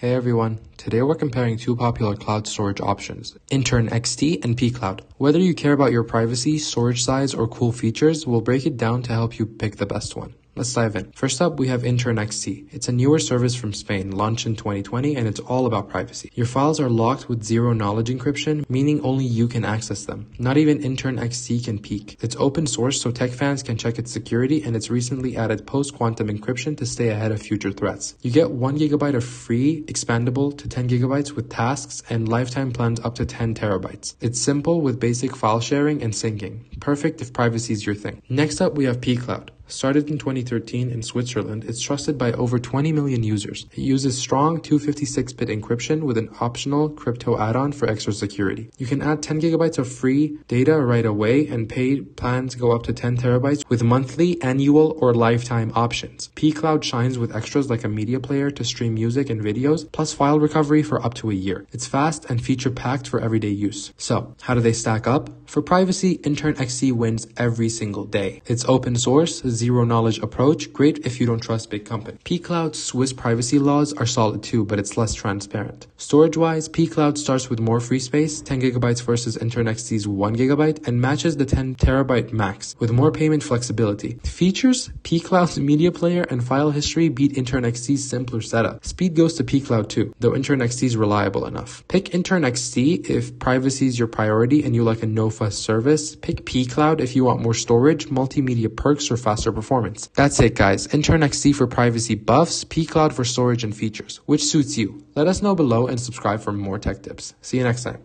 Hey everyone, today we're comparing two popular cloud storage options, Internxt and pCloud. Whether you care about your privacy, storage size, or cool features, we'll break it down to help you pick the best one. Let's dive in. First up, we have Internxt. It's a newer service from Spain, launched in 2020, and it's all about privacy. Your files are locked with zero-knowledge encryption, meaning only you can access them. Not even Internxt can peek. It's open source, so tech fans can check its security, and it's recently added post-quantum encryption to stay ahead of future threats. You get 1 GB of free, expandable to 10 GB with tasks and lifetime plans up to 10 TB. It's simple with basic file sharing and syncing. Perfect if privacy is your thing. Next up, we have pCloud. Started in 2013 in Switzerland, it's trusted by over 20 million users. It uses strong 256-bit encryption with an optional crypto add-on for extra security. You can add 10 GB of free data right away, and paid plans go up to 10 TB with monthly, annual, or lifetime options. pCloud shines with extras like a media player to stream music and videos, plus file recovery for up to a year. It's fast and feature-packed for everyday use. So, how do they stack up? For privacy, Internxt wins every single day. It's open source, zero-knowledge approach, great if you don't trust big companies. pCloud's Swiss privacy laws are solid too, but it's less transparent. Storage-wise, pCloud starts with more free space, 10 GB versus Internxt's 1 GB, and matches the 10 TB max, with more payment flexibility. Features? pCloud's media player and file history beat Internxt's simpler setup. Speed goes to pCloud too, though Internxt's reliable enough. Pick Internxt if privacy is your priority and you like a no-fuss service. Pick pCloud if you want more storage, multimedia perks, or faster performance. That's it guys, Internxt for privacy buffs, pCloud for storage and features. Which suits you? Let us know below and subscribe for more tech tips. See you next time.